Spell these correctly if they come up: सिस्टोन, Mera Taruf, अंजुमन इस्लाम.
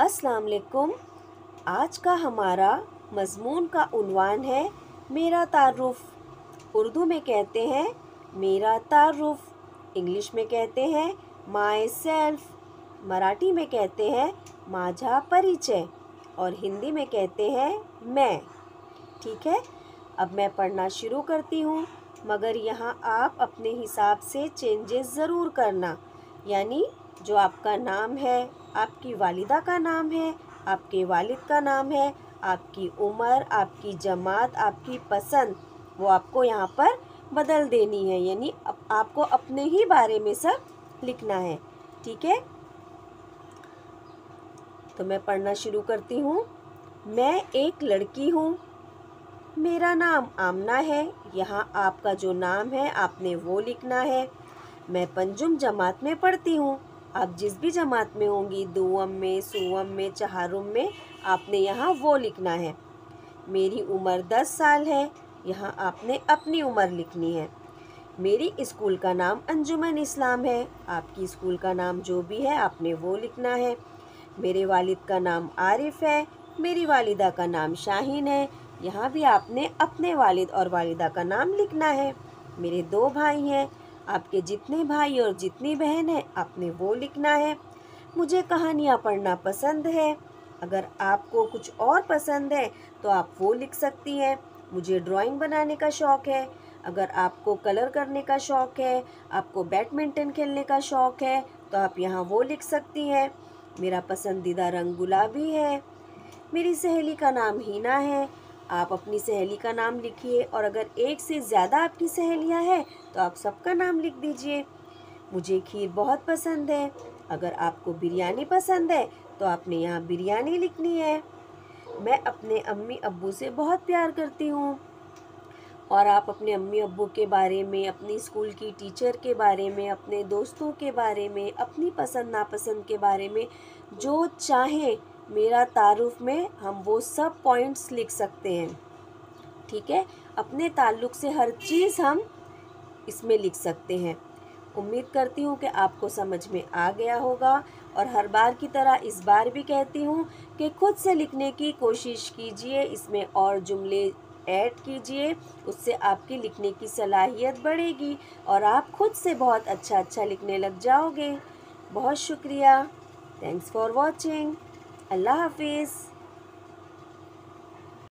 अस्सलाम वालेकुम। आज का हमारा मज़मून का उन्वान है मेरा तारुफ। उर्दू में कहते हैं मेरा तारुफ, इंग्लिश में कहते हैं माई सेल्फ, मराठी में कहते हैं माझा परिचय और हिंदी में कहते हैं मैं। ठीक है, अब मैं पढ़ना शुरू करती हूँ, मगर यहाँ आप अपने हिसाब से चेंजेस ज़रूर करना। यानी जो आपका नाम है, आपकी वालिदा का नाम है, आपके वालिद का नाम है, आपकी उम्र, आपकी जमात, आपकी पसंद, वो आपको यहाँ पर बदल देनी है। यानी आपको अपने ही बारे में सब लिखना है। ठीक है, तो मैं पढ़ना शुरू करती हूँ। मैं एक लड़की हूँ, मेरा नाम आमना है। यहाँ आपका जो नाम है आपने वो लिखना है। मैं पंजुम जमात में पढ़ती हूँ। आप जिस भी जमात में होंगी, दुअम में, सुअम में, चहारुम में, आपने यहाँ वो लिखना है। मेरी उम्र 10 साल है। यहाँ आपने अपनी उम्र लिखनी है। मेरी स्कूल का नाम अंजुमन इस्लाम है। आपकी स्कूल का नाम जो भी है आपने वो लिखना है। मेरे वालिद का नाम आरिफ है। मेरी वालिदा का नाम शाहीन है। यहाँ भी आपने अपने वालिद और वालिदा का नाम लिखना है। मेरे 2 भाई हैं। आपके जितने भाई और जितनी बहन है आपने वो लिखना है। मुझे कहानियाँ पढ़ना पसंद है। अगर आपको कुछ और पसंद है तो आप वो लिख सकती हैं। मुझे ड्राइंग बनाने का शौक़ है। अगर आपको कलर करने का शौक़ है, आपको बैडमिंटन खेलने का शौक़ है, तो आप यहाँ वो लिख सकती हैं। मेरा पसंदीदा रंग गुलाबी है। मेरी सहेली का नाम हीना है। आप अपनी सहेली का नाम लिखिए, और अगर एक से ज़्यादा आपकी सहेलियां हैं तो आप सबका नाम लिख दीजिए। मुझे खीर बहुत पसंद है। अगर आपको बिरयानी पसंद है तो आपने यहाँ बिरयानी लिखनी है। मैं अपने अम्मी अब्बू से बहुत प्यार करती हूँ। और आप अपने अम्मी अब्बू के बारे में, अपनी स्कूल की टीचर के बारे में, अपने दोस्तों के बारे में, अपनी पसंद नापसंद के बारे में जो चाहें, मेरा तारुफ में हम वो सब पॉइंट्स लिख सकते हैं। ठीक है, अपने ताल्लुक़ से हर चीज़ हम इसमें लिख सकते हैं। उम्मीद करती हूँ कि आपको समझ में आ गया होगा। और हर बार की तरह इस बार भी कहती हूँ कि खुद से लिखने की कोशिश कीजिए, इसमें और जुमले ऐड कीजिए, उससे आपकी लिखने की सलाहियत बढ़ेगी और आप खुद से बहुत अच्छा लिखने लग जाओगे। बहुत शुक्रिया। Thanks for watching. अल्लाह हाफिज़।